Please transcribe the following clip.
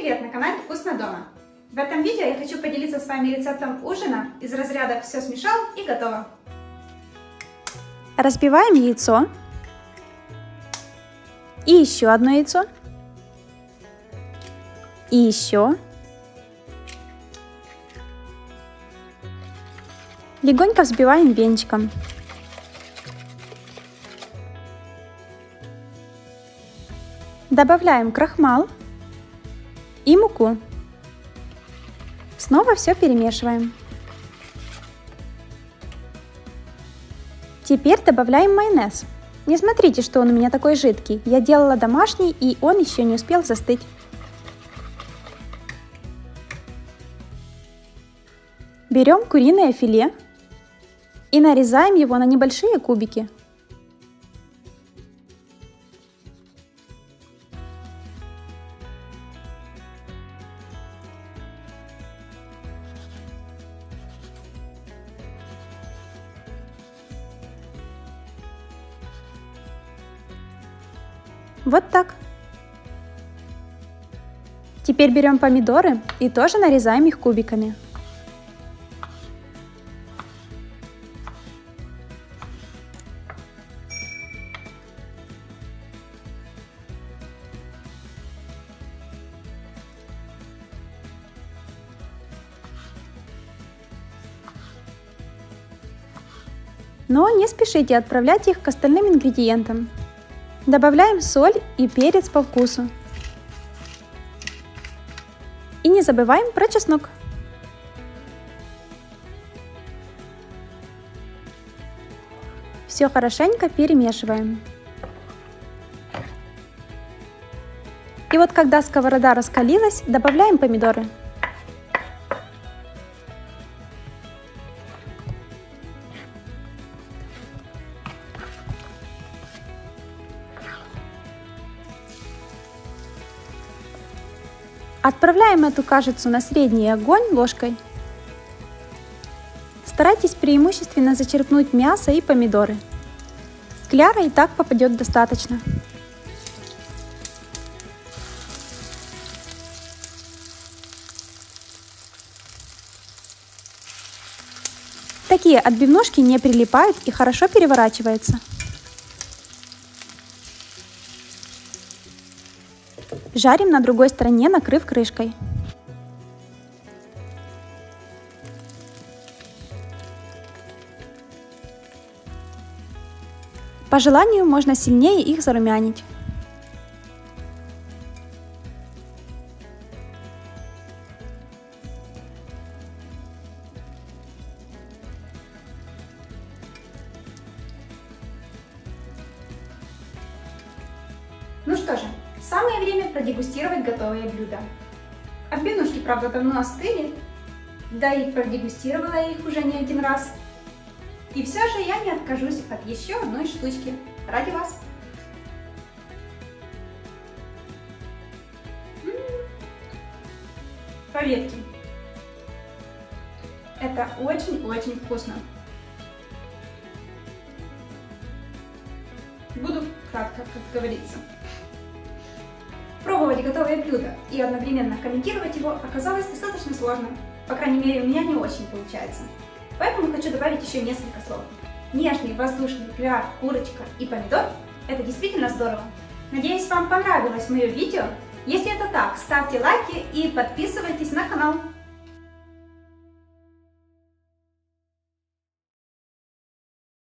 привет! На канале Вкусно дома! В этом видео я хочу поделиться с вами рецептом ужина из разряда «Все смешал и готово». Разбиваем яйцо и еще одно яйцо и еще. Легонько взбиваем венчиком. Добавляем крахмал и муку. Снова все перемешиваем. Теперь добавляем майонез. Не смотрите, что он у меня такой жидкий. Я делала домашний, и он еще не успел застыть. Берем куриное филе и нарезаем его на небольшие кубики. Вот так. Теперь берем помидоры и тоже нарезаем их кубиками. Но не спешите отправлять их к остальным ингредиентам. Добавляем соль и перец по вкусу. И не забываем про чеснок. Все хорошенько перемешиваем. И вот когда сковорода раскалилась, добавляем помидоры. Отправляем эту кашицу на средний огонь ложкой. Старайтесь преимущественно зачерпнуть мясо и помидоры. Скляра и так попадет достаточно. Такие отбивнушки не прилипают и хорошо переворачиваются. Жарим на другой стороне, накрыв крышкой. По желанию можно сильнее их зарумянить. Ну что же, самое время продегустировать готовые блюда. Отбивнушки, правда, давно остыли, да и продегустировала я их уже не один раз. И все же я не откажусь от еще одной штучки ради вас. Поветки. Это очень-очень вкусно. Буду кратко, как говорится. Пробовать готовое блюдо и одновременно комментировать его оказалось достаточно сложно. По крайней мере, у меня не очень получается. Поэтому хочу добавить еще несколько слов. Нежный, воздушный пюре, курочка и помидор – это действительно здорово. Надеюсь, вам понравилось мое видео. Если это так, ставьте лайки и подписывайтесь на канал.